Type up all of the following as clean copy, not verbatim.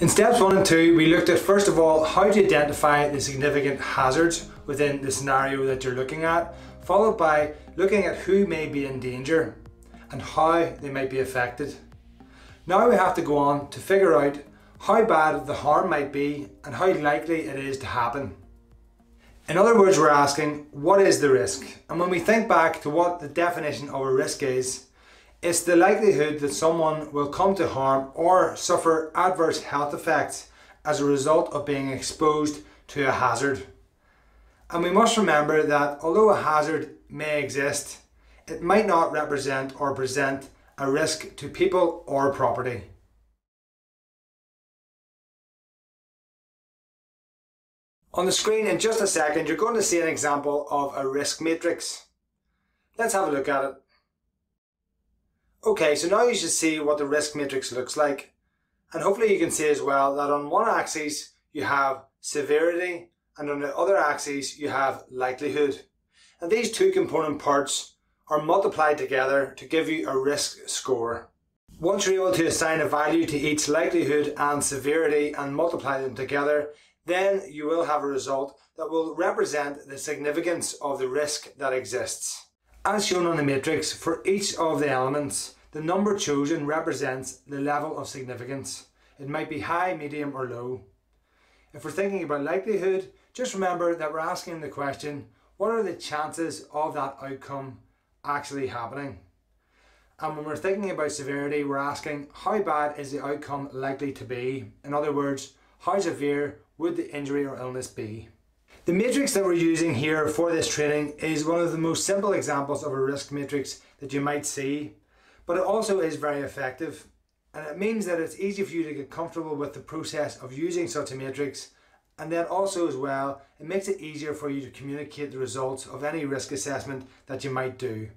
In steps 1 and 2, we looked at, first of all, how to identify the significant hazards within the scenario that you're looking at, followed by looking at who may be in danger and how they might be affected. Now we have to go on to figure out how bad the harm might be and how likely it is to happen. In other words, we're asking, what is the risk? And when we think back to what the definition of a risk is, it's the likelihood that someone will come to harm or suffer adverse health effects as a result of being exposed to a hazard. And we must remember that although a hazard may exist, it might not represent or present a risk to people or property. On the screen in just a second, you're going to see an example of a risk matrix. Let's have a look at it. Okay, so now you should see what the risk matrix looks like. And hopefully you can see as well that on one axis you have severity and on the other axis you have likelihood. And these two component parts are multiplied together to give you a risk score. Once you're able to assign a value to each likelihood and severity and multiply them together, then you will have a result that will represent the significance of the risk that exists. As shown on the matrix, for each of the elements, the number chosen represents the level of significance. It might be high, medium or low. If we're thinking about likelihood, just remember that we're asking the question, what are the chances of that outcome actually happening? And when we're thinking about severity, we're asking, how bad is the outcome likely to be? In other words, how severe would the injury or illness be? The matrix that we're using here for this training is one of the most simple examples of a risk matrix that you might see, but it also is very effective, and it means that it's easy for you to get comfortable with the process of using such a matrix, and then also as well it makes it easier for you to communicate the results of any risk assessment that you might do.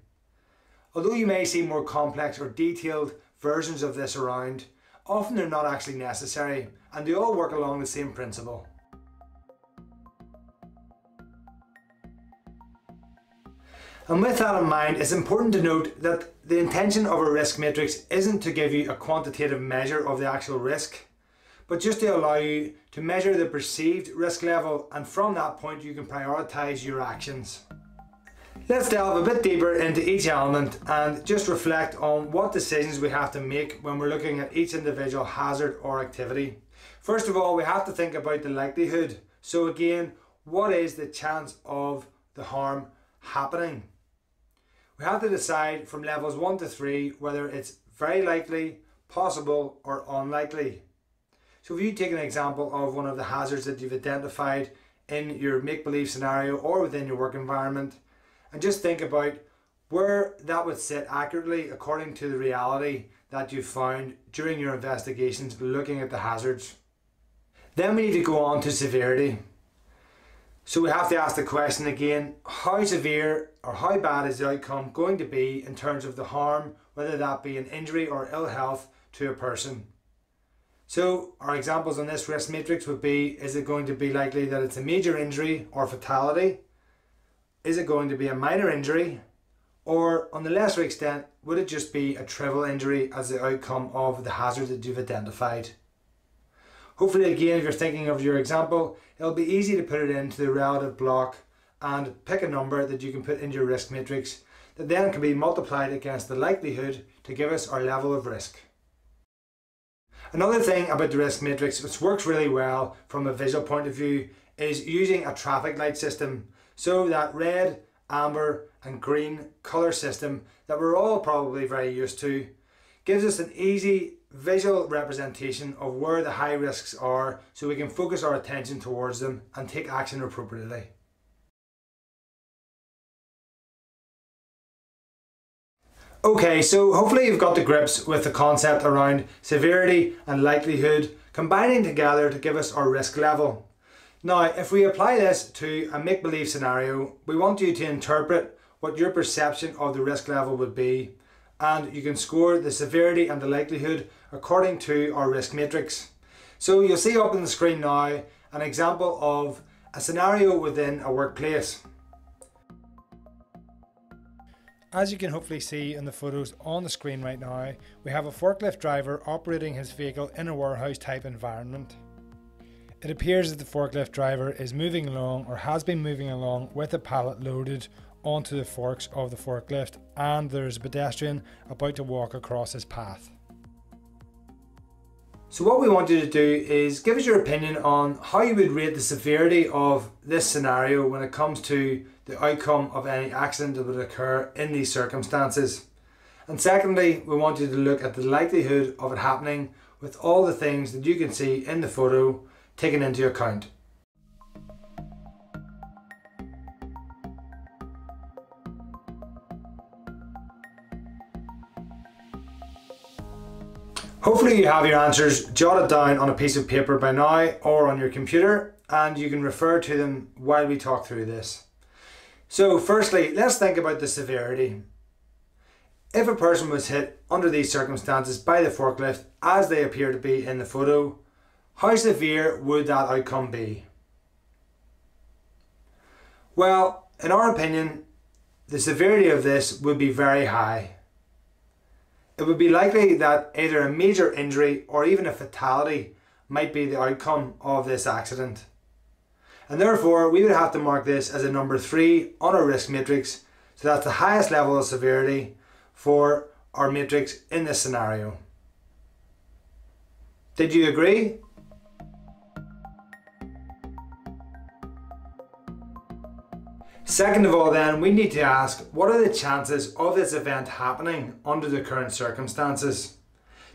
Although you may see more complex or detailed versions of this around, often they're not actually necessary, and they all work along the same principle. And with that in mind, it's important to note that the intention of a risk matrix isn't to give you a quantitative measure of the actual risk, but just to allow you to measure the perceived risk level, and from that point you can prioritise your actions. Let's delve a bit deeper into each element and just reflect on what decisions we have to make when we're looking at each individual hazard or activity. First of all, we have to think about the likelihood. So again, what is the chance of the harm happening? We have to decide from levels 1 to 3 whether it's very likely, possible or unlikely. So if you take an example of one of the hazards that you've identified in your make-believe scenario or within your work environment, and just think about where that would sit accurately according to the reality that you found during your investigations looking at the hazards. Then we need to go on to severity. So we have to ask the question again, how severe or how bad is the outcome going to be in terms of the harm, whether that be an injury or ill health to a person? So our examples on this risk matrix would be, is it going to be likely that it's a major injury or fatality? Is it going to be a minor injury? Or on the lesser extent, would it just be a trivial injury as the outcome of the hazard that you've identified? Hopefully again, if you're thinking of your example, it'll be easy to put it into the relative block and pick a number that you can put into your risk matrix that then can be multiplied against the likelihood to give us our level of risk. Another thing about the risk matrix, which works really well from a visual point of view, is using a traffic light system. So that red, amber and green colour system that we're all probably very used to gives us an easy visual representation of where the high risks are, so we can focus our attention towards them and take action appropriately. Okay, so hopefully you've got to grips with the concept around severity and likelihood combining together to give us our risk level. Now, if we apply this to a make-believe scenario, we want you to interpret what your perception of the risk level would be, and you can score the severity and the likelihood according to our risk matrix. So you'll see up on the screen now an example of a scenario within a workplace. As you can hopefully see in the photos on the screen right now, we have a forklift driver operating his vehicle in a warehouse type environment. It appears that the forklift driver is moving along, or has been moving along, with a pallet loaded onto the forks of the forklift, and there's a pedestrian about to walk across his path. So what we want you to do is give us your opinion on how you would rate the severity of this scenario when it comes to the outcome of any accident that would occur in these circumstances. And secondly, we want you to look at the likelihood of it happening with all the things that you can see in the photo taken into account. Hopefully you have your answers jotted down on a piece of paper by now or on your computer, and you can refer to them while we talk through this. So firstly, let's think about the severity. If a person was hit under these circumstances by the forklift as they appear to be in the photo, how severe would that outcome be? Well, in our opinion, the severity of this would be very high. It would be likely that either a major injury or even a fatality might be the outcome of this accident. And therefore, we would have to mark this as a number 3 on our risk matrix, so that's the highest level of severity for our matrix in this scenario. Did you agree? Second of all then, we need to ask, what are the chances of this event happening under the current circumstances?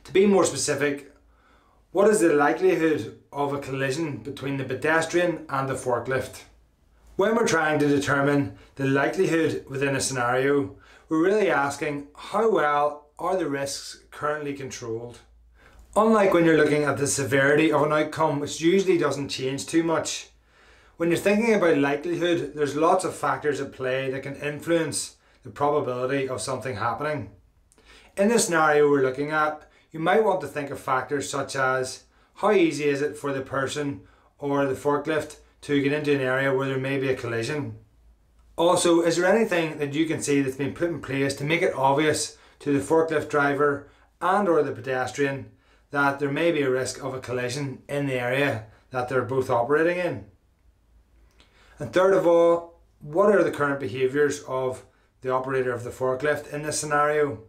To be more specific, what is the likelihood of a collision between the pedestrian and the forklift? When we're trying to determine the likelihood within a scenario, we're really asking, how well are the risks currently controlled? Unlike when you're looking at the severity of an outcome, which usually doesn't change too much, when you're thinking about likelihood, there's lots of factors at play that can influence the probability of something happening. In the scenario we're looking at, you might want to think of factors such as, how easy is it for the person or the forklift to get into an area where there may be a collision? Also, is there anything that you can see that's been put in place to make it obvious to the forklift driver and or the pedestrian that there may be a risk of a collision in the area that they're both operating in? And third of all, what are the current behaviours of the operator of the forklift in this scenario?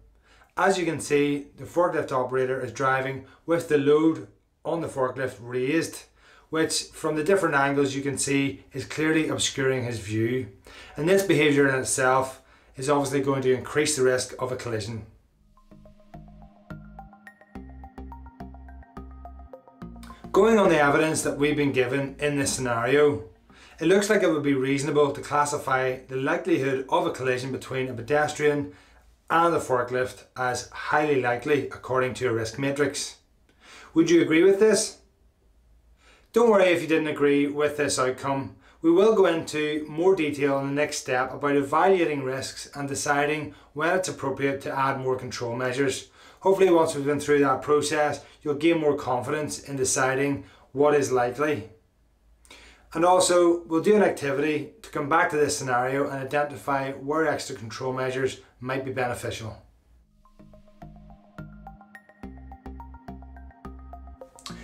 As you can see, the forklift operator is driving with the load on the forklift raised, which from the different angles you can see is clearly obscuring his view. And this behaviour in itself is obviously going to increase the risk of a collision. Going on the evidence that we've been given in this scenario, it looks like it would be reasonable to classify the likelihood of a collision between a pedestrian and a forklift as highly likely according to a risk matrix. Would you agree with this? Don't worry if you didn't agree with this outcome. We will go into more detail in the next step about evaluating risks and deciding when it's appropriate to add more control measures. Hopefully once we've been through that process, you'll gain more confidence in deciding what is likely. And also, we'll do an activity to come back to this scenario and identify where extra control measures might be beneficial.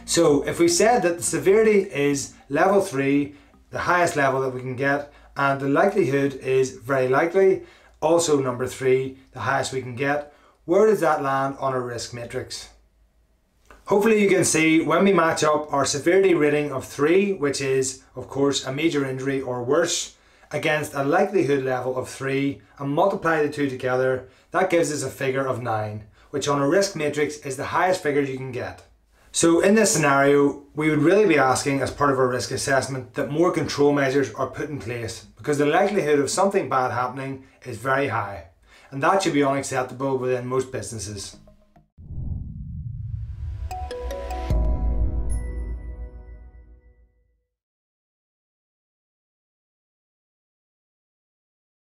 So, if we said that the severity is level 3, the highest level that we can get, and the likelihood is very likely, also number 3, the highest we can get, where does that land on our risk matrix? Hopefully you can see when we match up our severity rating of 3, which is of course a major injury or worse, against a likelihood level of 3 and multiply the two together, that gives us a figure of 9, which on a risk matrix is the highest figure you can get. So in this scenario, we would really be asking as part of our risk assessment that more control measures are put in place, because the likelihood of something bad happening is very high, and that should be unacceptable within most businesses.